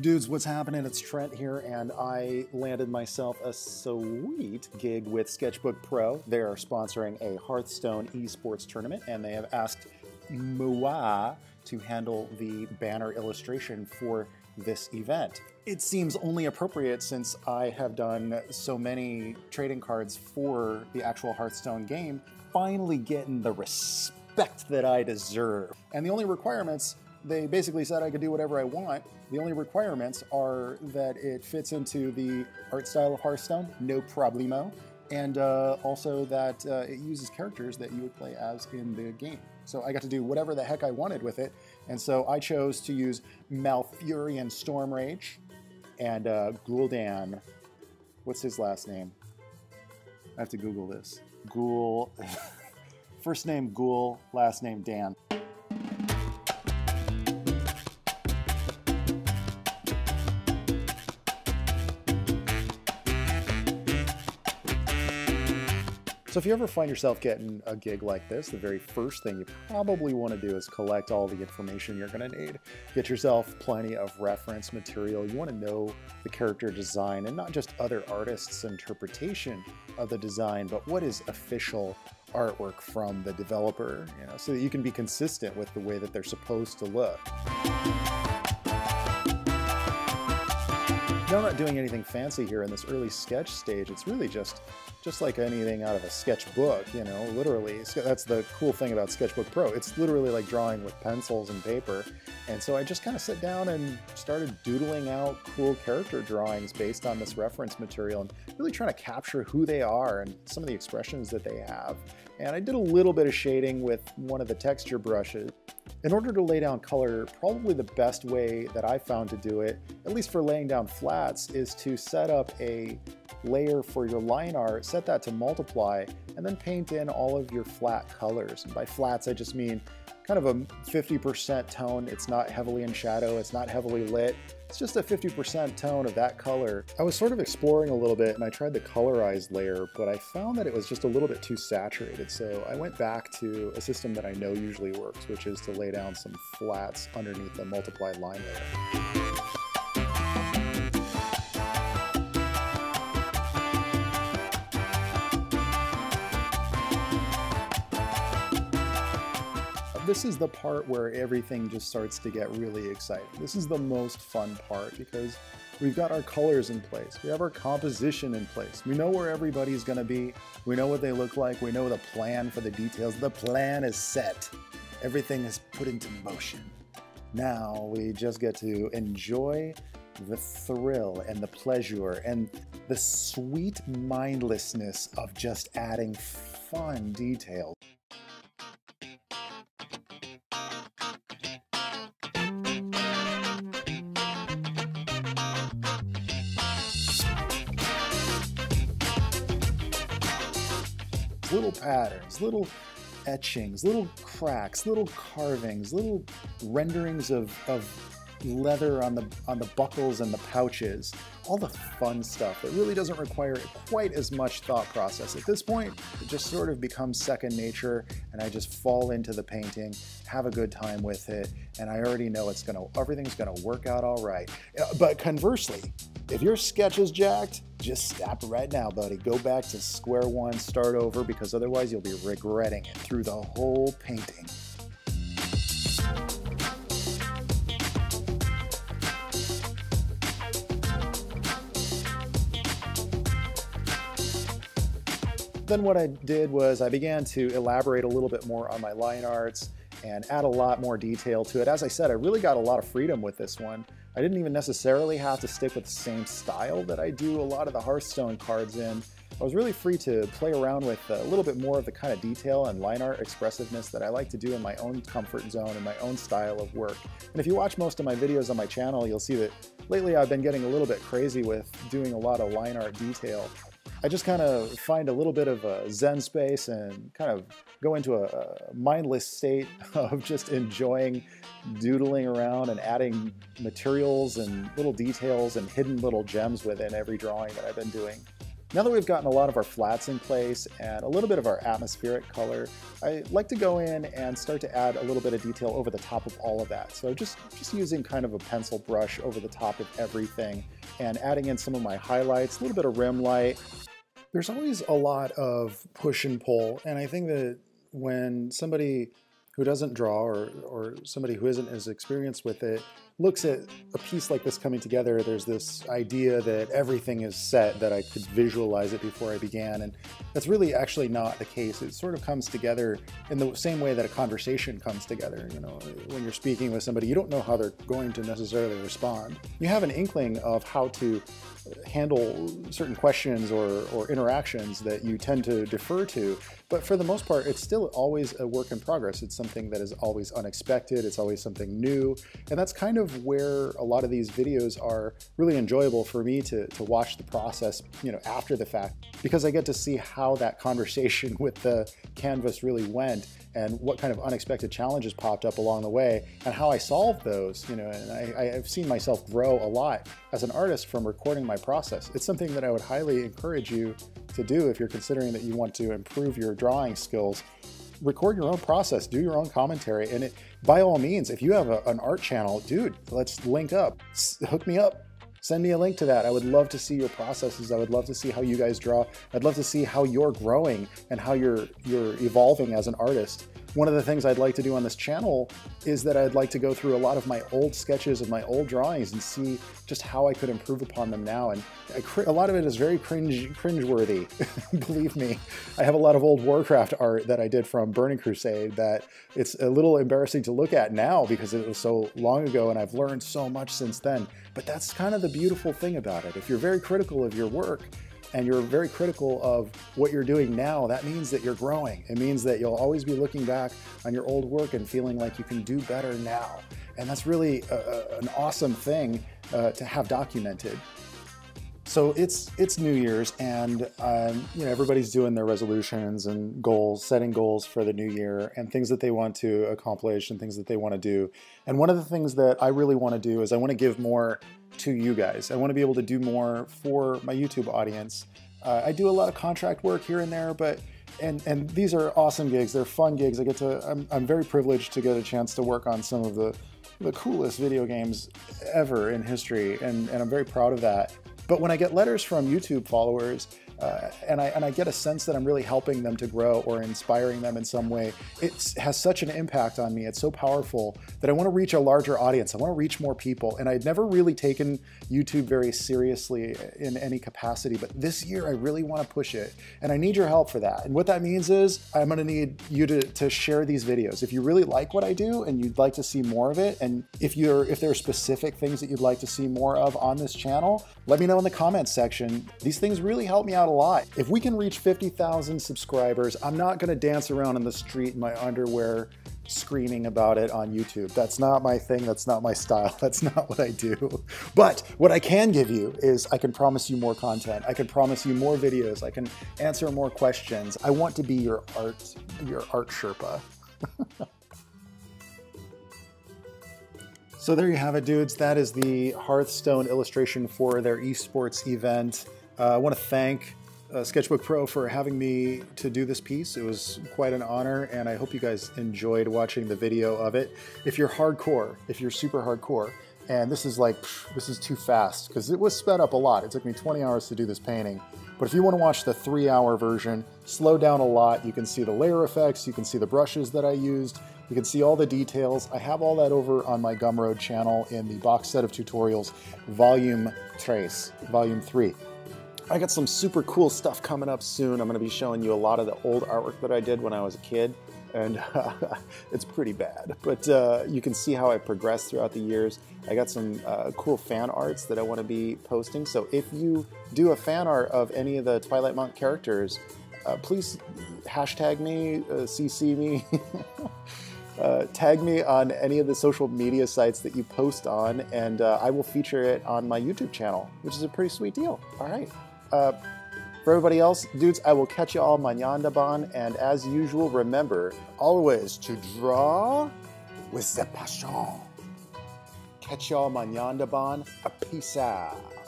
Dudes, what's happening? It's Trent here, and I landed myself a sweet gig with Sketchbook Pro. They are sponsoring a Hearthstone esports tournament, and they have asked moi to handle the banner illustration for this event. It seems only appropriate since I have done so many trading cards for the actual Hearthstone game, finally getting the respect that I deserve. And the only requirements, they basically said I could do whatever I want. The only requirements are that it fits into the art style of Hearthstone, no problemo, and also that it uses characters that you would play as in the game. So I got to do whatever the heck I wanted with it, and so I chose to use Malfurion Stormrage and Gul'dan. What's his last name? I have to Google this. Gul, first name Gul, last name Dan. So if you ever find yourself getting a gig like this, the very first thing you probably want to do is collect all the information you're going to need. Get yourself plenty of reference material. You want to know the character design and not just other artists' interpretation of the design, but what is official artwork from the developer, you know, so that you can be consistent with the way that they're supposed to look. Now, I'm not doing anything fancy here in this early sketch stage. It's really just like anything out of a sketchbook, you know, literally. That's the cool thing about Sketchbook Pro. It's literally like drawing with pencils and paper. And so I just kind of sit down and started doodling out cool character drawings based on this reference material and really trying to capture who they are and some of the expressions that they have. And I did a little bit of shading with one of the texture brushes. In order to lay down color, probably the best way that I found to do it, at least for laying down flats, is to set up a layer for your line art, set that to multiply, and then paint in all of your flat colors. And by flats, I just mean kind of a 50% tone. It's not heavily in shadow, it's not heavily lit. It's just a 50% tone of that color. I was sort of exploring a little bit and I tried the colorized layer, but I found that it was just a little bit too saturated. So I went back to a system that I know usually works, which is to lay down some flats underneath the multiply line layer. This is the part where everything just starts to get really exciting. This is the most fun part because we've got our colors in place. We have our composition in place. We know where everybody's gonna be. We know what they look like. We know the plan for the details. The plan is set. Everything is put into motion. Now we just get to enjoy the thrill and the pleasure and the sweet mindlessness of just adding fun details. Little patterns, little etchings, little cracks, little carvings, little renderings of leather on the buckles and the pouches, all the fun stuff that really doesn't require quite as much thought process. At this point, it just sort of becomes second nature and I just fall into the painting, have a good time with it, and I already know it's gonna, everything's gonna work out all right. But conversely, if your sketch is jacked, just stop right now, buddy. Go back to square one, start over, because otherwise you'll be regretting it through the whole painting. Then what I did was I began to elaborate a little bit more on my line arts and add a lot more detail to it. As I said, I really got a lot of freedom with this one. I didn't even necessarily have to stick with the same style that I do a lot of the Hearthstone cards in. I was really free to play around with a little bit more of the kind of detail and line art expressiveness that I like to do in my own comfort zone and my own style of work. And if you watch most of my videos on my channel, you'll see that lately I've been getting a little bit crazy with doing a lot of line art detail. I just kind of find a little bit of a zen space and kind of go into a mindless state of just enjoying doodling around and adding materials and little details and hidden little gems within every drawing that I've been doing. Now that we've gotten a lot of our flats in place and a little bit of our atmospheric color, I like to go in and start to add a little bit of detail over the top of all of that. So just using kind of a pencil brush over the top of everything and adding in some of my highlights, a little bit of rim light. There's always a lot of push and pull, and I think that when somebody who doesn't draw or somebody who isn't as experienced with it looks at a piece like this coming together, there's this idea that everything is set, that I could visualize it before I began, and that's really actually not the case. It sort of comes together in the same way that a conversation comes together. You know, when you're speaking with somebody, you don't know how they're going to necessarily respond. You have an inkling of how to handle certain questions or interactions that you tend to defer to, but for the most part, it's still always a work in progress. It's something that is always unexpected, it's always something new, and that's kind of where a lot of these videos are really enjoyable for me to watch the process, you know, after the fact, because I get to see how that conversation with the canvas really went and what kind of unexpected challenges popped up along the way and how I solved those, you know, and I've seen myself grow a lot as an artist from recording my process. It's something that I would highly encourage you to do if you're considering that you want to improve your drawing skills. Record your own process, do your own commentary, and by all means, if you have an art channel, dude, let's link up, hook me up, send me a link to that. I would love to see your processes. I would love to see how you guys draw. I'd love to see how you're growing and how you're evolving as an artist. One of the things I'd like to do on this channel is that I'd like to go through a lot of my old sketches and my old drawings and see just how I could improve upon them now. And a lot of it is very cringeworthy, believe me. I have a lot of old Warcraft art that I did from Burning Crusade that it's a little embarrassing to look at now because it was so long ago and I've learned so much since then. But that's kind of the beautiful thing about it. If you're very critical of your work, and you're very critical of what you're doing now, that means that you're growing. It means that you'll always be looking back on your old work and feeling like you can do better now. And that's really an awesome thing to have documented. So it's New Year's, and you know, everybody's doing their resolutions and goals, setting goals for the new year and things that they want to accomplish and things that they want to do. And one of the things that I really want to do is I want to give more to you guys. I want to be able to do more for my YouTube audience. I do a lot of contract work here and there, but and these are awesome gigs. They're fun gigs. I'm very privileged to get a chance to work on some of the coolest video games ever in history, and I'm very proud of that. But when I get letters from YouTube followers and I get a sense that I'm really helping them to grow or inspiring them in some way, it has such an impact on me. It's so powerful that I want to reach a larger audience. I want to reach more people. And I'd never really taken YouTube very seriously in any capacity, but this year I really want to push it. And I need your help for that. And what that means is I'm going to need you to share these videos. If you really like what I do and you'd like to see more of it, and if there are specific things that you'd like to see more of on this channel, let me know in the comments section. These things really help me out a lot. If we can reach 50,000 subscribers, I'm not gonna dance around in the street in my underwear screaming about it on YouTube. That's not my thing, that's not my style, that's not what I do. But what I can give you is I can promise you more content, I can promise you more videos, I can answer more questions. I want to be your art Sherpa. So there you have it, dudes. That is the Hearthstone illustration for their esports event. I want to thank Sketchbook Pro for having me to do this piece. It was quite an honor, and I hope you guys enjoyed watching the video of it. If you're hardcore, if you're super hardcore, and this is like, this is too fast, because it was sped up a lot. It took me 20 hours to do this painting. But if you want to watch the 3-hour version, slow down a lot. You can see the layer effects, you can see the brushes that I used, you can see all the details. I have all that over on my Gumroad channel in the box set of tutorials, volume 3. I got some super cool stuff coming up soon. I'm gonna be showing you a lot of the old artwork that I did when I was a kid, and it's pretty bad. But you can see how I progressed throughout the years. I got some cool fan arts that I wanna be posting. So if you do a fan art of any of the Twilight Monk characters, please hashtag me, CC me, tag me on any of the social media sites that you post on, and I will feature it on my YouTube channel, which is a pretty sweet deal. All right. For everybody else, dudes, I will catch you all mañana, and as usual, remember always to draw with the passion. Catch y'all mañana. Peace out.